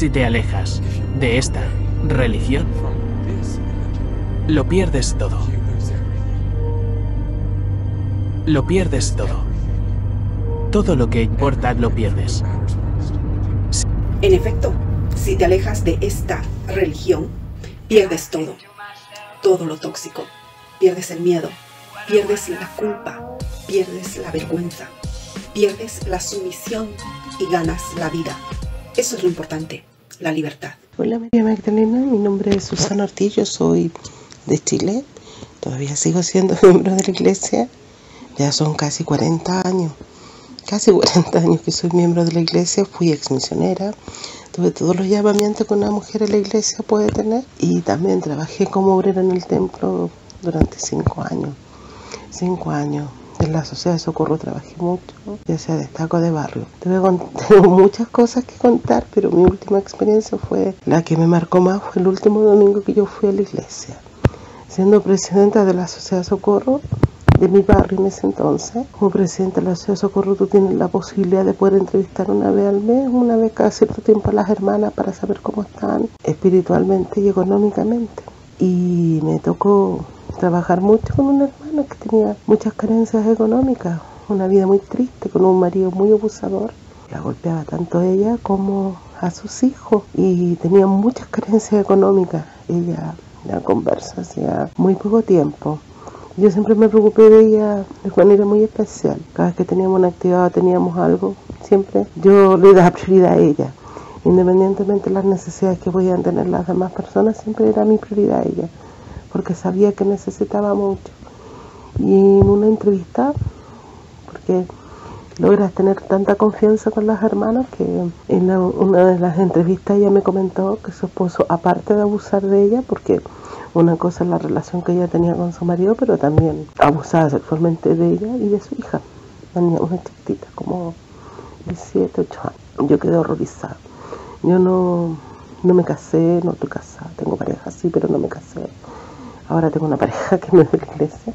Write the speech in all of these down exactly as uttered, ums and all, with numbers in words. Si te alejas de esta religión, lo pierdes todo. Lo pierdes todo. Todo lo que importa lo pierdes. En efecto, si te alejas de esta religión, pierdes todo. Todo lo tóxico. Pierdes el miedo. Pierdes la culpa. Pierdes la vergüenza. Pierdes la sumisión y ganas la vida. Eso es lo importante, la libertad. Hola María Magdalena, mi nombre es Susana Ortiz, yo soy de Chile. Todavía sigo siendo miembro de la iglesia. Ya son casi cuarenta años. Casi cuarenta años que soy miembro de la iglesia. Fui exmisionera. Tuve todos los llamamientos que una mujer en la iglesia puede tener. Y también trabajé como obrera en el templo durante cinco años. Cinco años. En la Sociedad de Socorro trabajé mucho, ya sea destaco de barrio. Tengo muchas cosas que contar, pero mi última experiencia fue la que me marcó más, fue el último domingo que yo fui a la iglesia. Siendo presidenta de la Sociedad de Socorro, de mi barrio en ese entonces, como presidenta de la Sociedad de Socorro, tú tienes la posibilidad de poder entrevistar una vez al mes, una vez cada cierto tiempo a las hermanas para saber cómo están espiritualmente y económicamente. Y me tocó trabajar mucho con un hermano que tenía muchas carencias económicas, una vida muy triste, con un marido muy abusador. La golpeaba tanto a ella como a sus hijos y tenía muchas carencias económicas. Ella la conversa hacía muy poco tiempo. Yo siempre me preocupé de ella de manera muy especial. Cada vez que teníamos una actividad, teníamos algo, siempre yo le daba prioridad a ella. Independientemente de las necesidades que podían tener las demás personas, siempre era mi prioridad a ella, porque sabía que necesitaba mucho. Y en una entrevista, porque logras tener tanta confianza con las hermanas, que en una de las entrevistas ella me comentó que su esposo, aparte de abusar de ella, porque una cosa es la relación que ella tenía con su marido, pero también abusaba sexualmente de ella y de su hija. Tenía una chiquitita, como de siete, ocho años. Yo quedé horrorizada. Yo no, no me casé, no estoy casada. Tengo pareja, sí, pero no me casé. Ahora tengo una pareja que no es de la iglesia.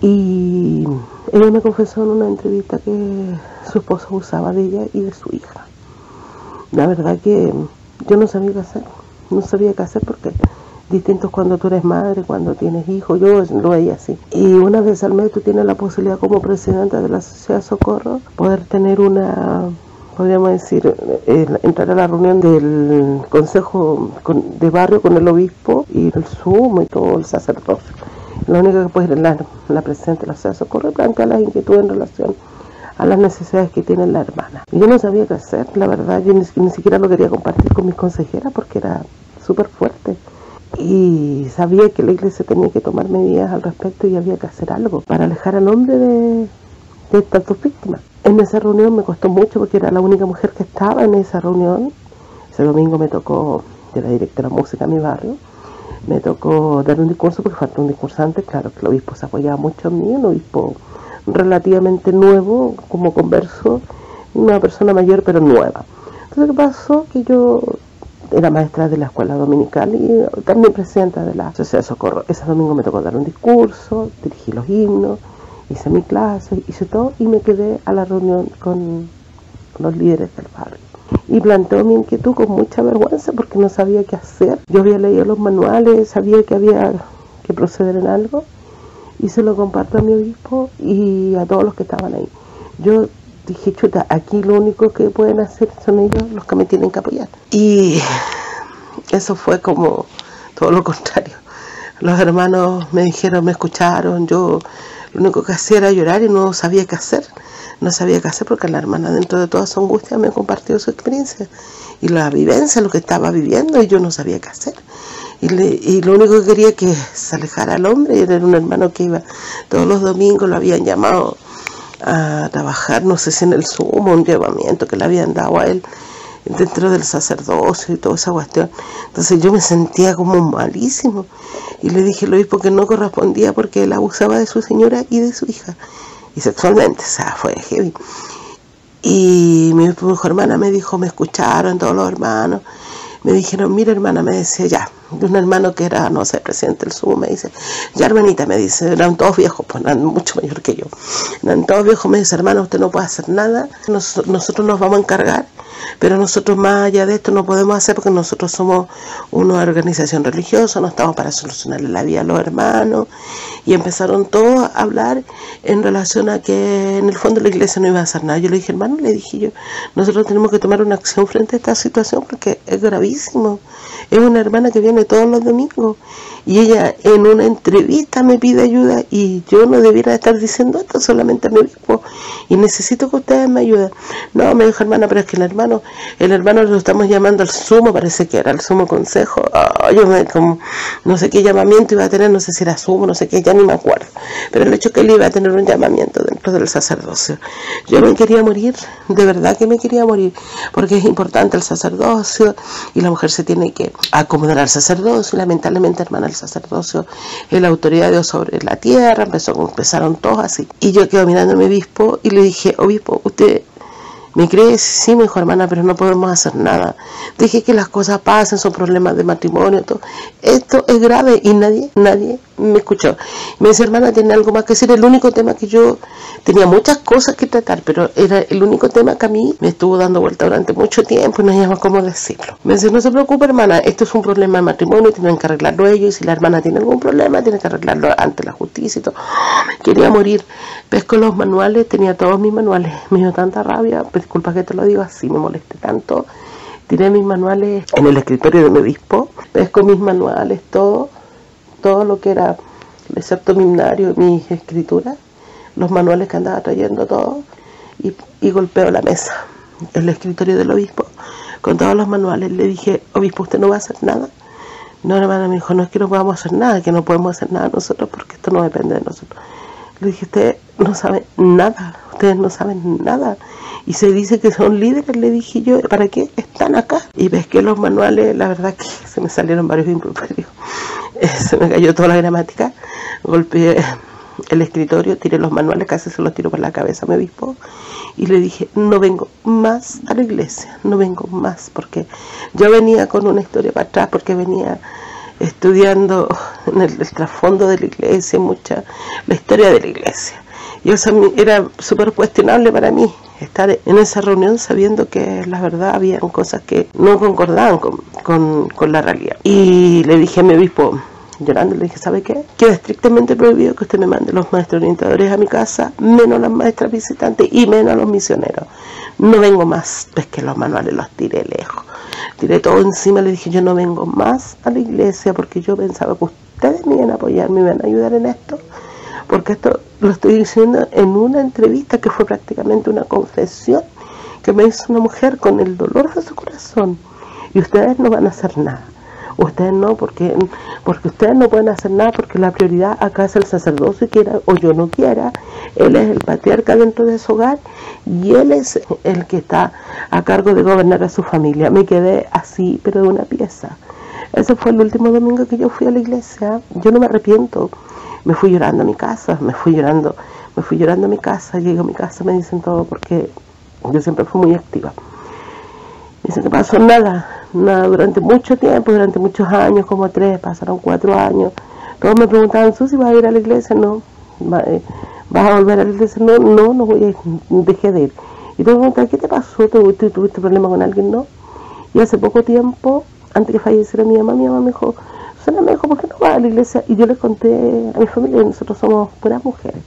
Y ella me confesó en una entrevista que su esposo abusaba de ella y de su hija. La verdad que yo no sabía qué hacer. No sabía qué hacer porque distinto es cuando tú eres madre, cuando tienes hijos. Yo lo veía así. Y una vez al mes tú tienes la posibilidad como presidenta de la Sociedad de Socorro poder tener una, podríamos decir, eh, entrar a la reunión del consejo con, de barrio con el obispo y el sumo y todo el sacerdocio. Lo único que puede la, la presidenta de la Sociedad de Socorro plantear las inquietudes en relación a las necesidades que tiene la hermana. Yo no sabía qué hacer, la verdad, yo ni, ni siquiera lo quería compartir con mis consejeras porque era súper fuerte. Y sabía que la iglesia tenía que tomar medidas al respecto y había que hacer algo para alejar al hombre de, de estas dos víctimas. En esa reunión me costó mucho porque era la única mujer que estaba en esa reunión. Ese domingo me tocó, de la directora de música de mi barrio, me tocó dar un discurso porque faltó un discursante. Claro que el obispo se apoyaba mucho en mí, un obispo relativamente nuevo, como converso, una persona mayor pero nueva. Entonces, ¿qué pasó? Que yo era maestra de la escuela dominical y también presidenta de la Sociedad de Socorro. Ese domingo me tocó dar un discurso, dirigí los himnos. Hice mi clase, hice todo y me quedé a la reunión con los líderes del barrio. Y planteó mi inquietud con mucha vergüenza porque no sabía qué hacer. Yo había leído los manuales, sabía que había que proceder en algo y se lo comparto a mi obispo y a todos los que estaban ahí. Yo dije, chuta, aquí lo único que pueden hacer son ellos los que me tienen que apoyar. Y eso fue como todo lo contrario. Los hermanos me dijeron, me escucharon, yo lo único que hacía era llorar y no sabía qué hacer. No sabía qué hacer porque la hermana, dentro de toda su angustia, me compartió su experiencia y la vivencia, lo que estaba viviendo, y yo no sabía qué hacer. Y, le, y lo único que quería que se alejara al hombre. Y era un hermano que iba todos los domingos, lo habían llamado a trabajar, no sé si en el sumo, un llamamiento que le habían dado a él dentro del sacerdocio y toda esa cuestión. Entonces yo me sentía como malísimo y le dije al obispo que no correspondía porque él abusaba de su señora y de su hija, y sexualmente, o sea, fue heavy. Y mi, mi hermana me dijo, me escucharon todos los hermanos, me dijeron, mira hermana, me decía, ya, de un hermano que era, no sé, presidente del S U M, me dice, ya hermanita, me dice, eran todos viejos, pues eran mucho mayor que yo, eran todos viejos, me dice, hermano, usted no puede hacer nada, nos, nosotros nos vamos a encargar, pero nosotros más allá de esto no podemos hacer porque nosotros somos una organización religiosa, no estamos para solucionarle la vida a los hermanos, y empezaron todos a hablar en relación a que en el fondo la iglesia no iba a hacer nada. Yo le dije, hermano, le dije yo, nosotros tenemos que tomar una acción frente a esta situación porque es gravísimo, es una hermana que viene todos los domingos y ella en una entrevista me pide ayuda y yo no debiera estar diciendo esto solamente a mi obispo y necesito que ustedes me ayuden. No, me dijo, hermana, pero es que el hermano el hermano lo estamos llamando al sumo, parece que era al sumo consejo, oh, yo me, como, no sé qué llamamiento iba a tener, no sé si era sumo, no sé qué, ya ni me acuerdo, pero el hecho que él iba a tener un llamamiento dentro del sacerdocio. Yo me quería morir, de verdad que me quería morir, porque es importante el sacerdocio y la mujer se tiene que acomodar al sacerdocio, y lamentablemente, hermana, el sacerdocio es la autoridad de Dios sobre la tierra, empezó, empezaron todos así, y yo quedo mirando a mi obispo y le dije, obispo, usted ¿me crees? Sí, me dijo, hermana, pero no podemos hacer nada. Dije que las cosas pasen, son problemas de matrimonio, todo. Esto es grave y nadie, nadie me escuchó. Me dice, hermana, tiene algo más que decir. El único tema que yo tenía muchas cosas que tratar, pero era el único tema que a mí me estuvo dando vuelta durante mucho tiempo y no sabía cómo decirlo. Me dice, no se preocupe, hermana, esto es un problema de matrimonio, tienen que arreglarlo ellos, y si la hermana tiene algún problema, tienen que arreglarlo ante la justicia y todo. Quería morir. Pesco los manuales, tenía todos mis manuales. Me dio tanta rabia, disculpa que te lo digo así, me molesté tanto. Tiré mis manuales en el escritorio de mi obispo, pesco mis manuales, todo. todo lo que era, excepto mi himnario, mis escrituras, los manuales que andaba trayendo, todo, y, y golpeo la mesa, el escritorio del obispo, con todos los manuales. Le dije, obispo, ¿usted no va a hacer nada? No, hermana, me dijo, no es que no podamos hacer nada, que no podemos hacer nada nosotros, porque esto no depende de nosotros. Le dije, usted no sabe nada, ustedes no saben nada, y se dice que son líderes, le dije yo, ¿para qué están acá? Y pesqué los manuales, la verdad que se me salieron varios improperios, se me cayó toda la gramática, golpeé el escritorio, tiré los manuales, casi se los tiró por la cabeza a mi obispo, y le dije, no vengo más a la iglesia, no vengo más, porque yo venía con una historia para atrás, porque venía estudiando en el, el trasfondo de la iglesia, mucha la historia de la iglesia, y eso era súper cuestionable para mí, estar en esa reunión sabiendo que la verdad había cosas que no concordaban con, con, con la realidad. Y le dije a mi obispo, llorando, le dije, ¿sabe qué? Queda estrictamente prohibido que usted me mande los maestros orientadores a mi casa, menos las maestras visitantes y menos los misioneros. No vengo más. Pues que los manuales los tiré lejos, tiré todo encima, le dije, yo no vengo más a la iglesia porque yo pensaba que ustedes me iban a apoyar, me iban a ayudar en esto, porque esto lo estoy diciendo en una entrevista que fue prácticamente una confesión que me hizo una mujer con el dolor de su corazón, y ustedes no van a hacer nada, ustedes no, porque porque ustedes no pueden hacer nada, porque la prioridad acá es el sacerdocio, quiera o yo no quiera, él es el patriarca dentro de su hogar y él es el que está a cargo de gobernar a su familia. Me quedé así, pero de una pieza. Ese fue el último domingo que yo fui a la iglesia. Yo no me arrepiento. Me fui llorando a mi casa, me fui llorando, me fui llorando a mi casa, llego a mi casa, me dicen todo, porque yo siempre fui muy activa. Dicen que pasó nada, nada durante mucho tiempo, durante muchos años, como tres, pasaron cuatro años. Todos me preguntaban, Susi, ¿vas a ir a la iglesia? No. ¿Vas a volver a la iglesia? No, no, no voy a ir, dejé de ir. Y me preguntaban, ¿qué te pasó? ¿Tuviste, tuviste problema con alguien? No. Y hace poco tiempo, antes que falleciera mi mamá, mi mamá me dijo, Susana, me dijo, ¿por qué no vas a la iglesia? Y yo le conté a mi familia, nosotros somos puras mujeres,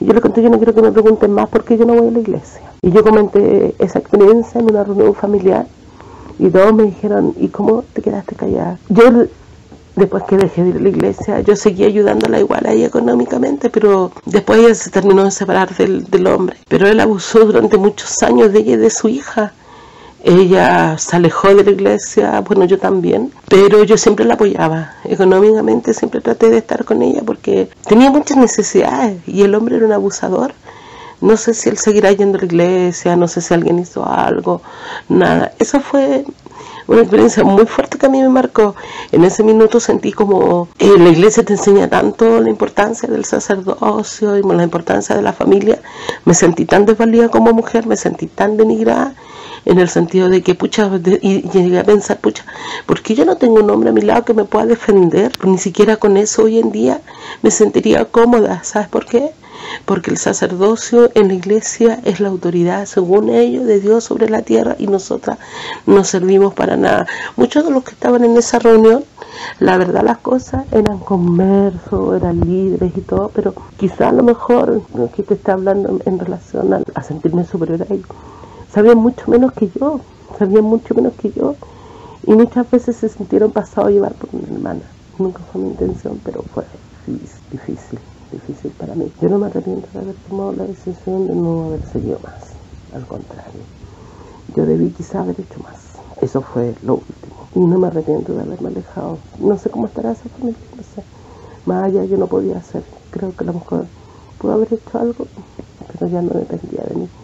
y yo le conté, yo no quiero que me pregunten más por qué yo no voy a la iglesia. Y yo comenté esa experiencia en una reunión familiar, y todos me dijeron, ¿y cómo te quedaste callada? Yo, después que dejé de ir a la iglesia, yo seguí ayudándola igual ahí económicamente, pero después ella se terminó de separar del, del hombre, pero él abusó durante muchos años de ella y de su hija. Ella se alejó de la iglesia, bueno, yo también, pero yo siempre la apoyaba. Económicamente siempre traté de estar con ella porque tenía muchas necesidades y el hombre era un abusador. No sé si él seguirá yendo a la iglesia, no sé si alguien hizo algo, nada. Esa fue una experiencia muy fuerte que a mí me marcó. En ese minuto sentí como eh, la iglesia te enseña tanto la importancia del sacerdocio y la importancia de la familia. Me sentí tan desvalida como mujer, me sentí tan denigrada. en el sentido de que, pucha, de, y llegué a pensar, pucha, ¿por qué yo no tengo un hombre a mi lado que me pueda defender? Ni siquiera con eso hoy en día me sentiría cómoda, ¿sabes por qué? Porque el sacerdocio en la iglesia es la autoridad, según ellos, de Dios sobre la tierra, y nosotras no servimos para nada. Muchos de los que estaban en esa reunión, la verdad las cosas, eran conversos, eran libres y todo, pero quizás a lo mejor, aquí te está hablando en relación a, a sentirme superior a ellos, sabían mucho menos que yo, sabían mucho menos que yo, y muchas veces se sintieron pasados a llevar por una hermana. Nunca fue mi intención, pero fue difícil, difícil. difícil para mí. Yo no me arrepiento de haber tomado la decisión de no haber seguido más, al contrario, yo debí quizá haber hecho más, eso fue lo último, y no me arrepiento de haberme alejado. No sé cómo estará esa familia, no sé, más allá yo no podía hacer, creo que a lo mejor pude haber hecho algo, pero ya no dependía de mí.